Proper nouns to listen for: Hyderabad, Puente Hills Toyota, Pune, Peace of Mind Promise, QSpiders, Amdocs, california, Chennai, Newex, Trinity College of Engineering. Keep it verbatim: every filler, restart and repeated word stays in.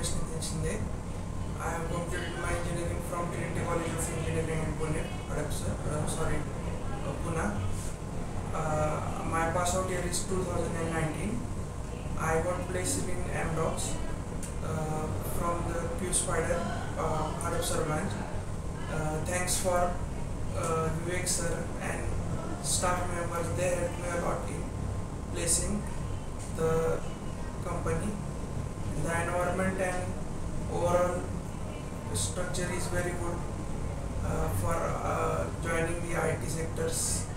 Education in Chennai. I have completed my engineering from Trinity College of Engineering in Pune, uh, sorry, uh, Pune. Uh, my pass out year is two thousand nineteen. I got placed in Amdocs uh, from the QSpiders uh, Hyderabad branch. Uh, thanks for uh, Newex sir and staff members, they helped me a lot in placing the company. The environment and overall structure is very good uh, for uh, joining the I T sectors.